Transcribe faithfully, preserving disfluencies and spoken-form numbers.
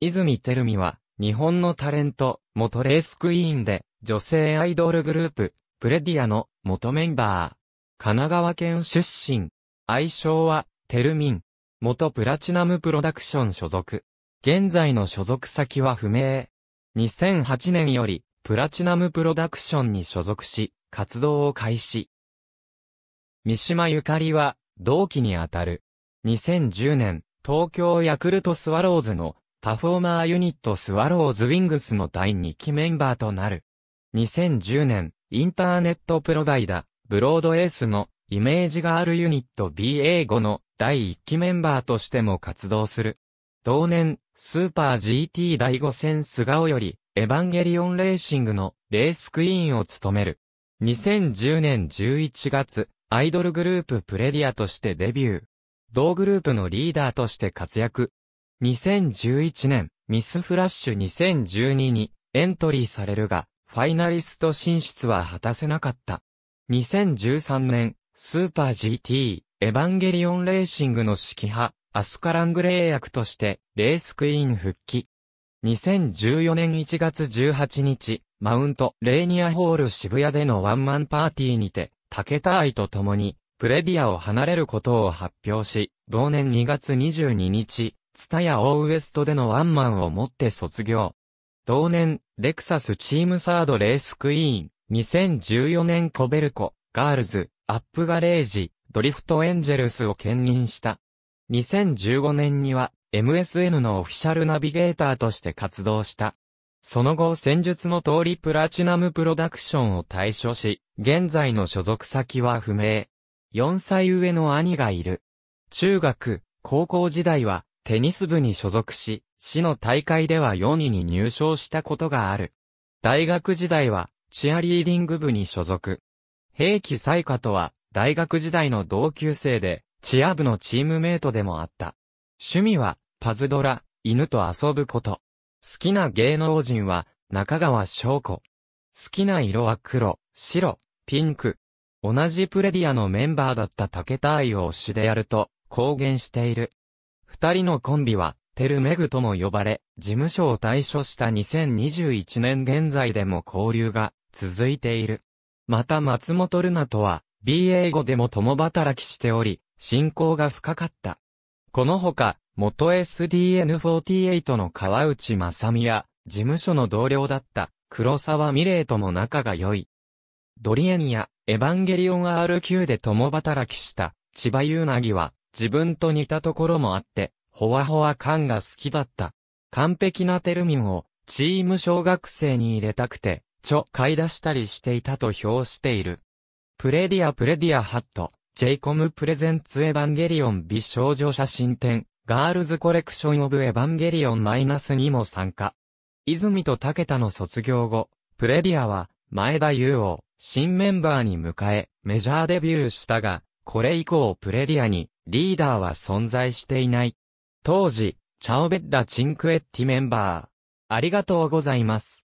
泉てるみは、日本のタレント、元レースクイーンで、女性アイドルグループ、プレディアの元メンバー。神奈川県出身。愛称は、てるみん。元プラチナムプロダクション所属。現在の所属先は不明。にせんはちねんより、プラチナムプロダクションに所属し、活動を開始。三島由香里は、同期にあたる。にせんじゅうねん、東京ヤクルトスワローズの、パフォーマーユニットスワローズウィングスのだいにきメンバーとなる。にせんじゅうねん、インターネットプロバイダ、ブロードエースのイメージガールユニット ビーエーご のだいいっきメンバーとしても活動する。同年、スーパー ジーティー だいご戦スガオより、エヴァンゲリオンレーシングのレースクイーンを務める。にせんじゅうねんじゅういちがつ、アイドルグループプレディアとしてデビュー。同グループのリーダーとして活躍。にせんじゅういちねん、ミスフラッシュにせんじゅうににエントリーされるが、ファイナリスト進出は果たせなかった。にせんじゅうさんねん、スーパー ジーティー、エヴァンゲリオンレーシングの指揮派、アスカ・ラングレー役として、レースクイーン復帰。にせんじゅうよねんいちがつじゅうはちにち、マウント・レーニアホール渋谷でのワンマンパーティーにて、武田愛と共に、プレディアを離れることを発表し、同年にがつにじゅうににち、ツタヤオーウエストでのワンマンをもって卒業。同年、レクサスチームサードレースクイーン、にせんじゅうよねんコベルコ、ガールズ、アップガレージ、ドリフトエンジェルスを兼任した。にせんじゅうごねんには、エムエスエヌ のオフィシャルナビゲーターとして活動した。その後先述の通りプラチナムプロダクションを退所し、現在の所属先は不明。よんさい上の兄がいる。中学、高校時代は、テニス部に所属し、市の大会ではよんいに入賞したことがある。大学時代は、チアリーディング部に所属。平木彩花とは、大学時代の同級生で、チア部のチームメイトでもあった。趣味は、パズドラ、犬と遊ぶこと。好きな芸能人は、中川翔子。好きな色は黒、白、ピンク。同じプレディアのメンバーだった武田愛を推しでやると、公言している。二人のコンビは、てるめぐとも呼ばれ、事務所を退所したにせんにじゅういちねん現在でも交流が続いている。また松本瑠奈とは、ビーエーご でも共働きしており、親交が深かった。このほか、元 エスディーエヌフォーティーエイト の川内正美や、事務所の同僚だった黒沢美玲とも仲が良い。ドリエンや、エヴァンゲリオン アールキュー で共働きした、千葉雄凪は、自分と似たところもあって、ほわほわ感が好きだった。完璧なてるみんを、チーム小学生に入れたくて、ちょ買い出したりしていたと評している。プレディアプレディアハット、ジェイコム プレゼンツエヴァンゲリオン美少女写真展、ガールズコレクションオブエヴァンゲリオン マイナスに も参加。泉と武田の卒業後、プレディアは、前田優を、新メンバーに迎え、メジャーデビューしたが、これ以降プレディアに、リーダーは存在していない。当時、チャオベッダチンクエッティメンバー。ありがとうございます。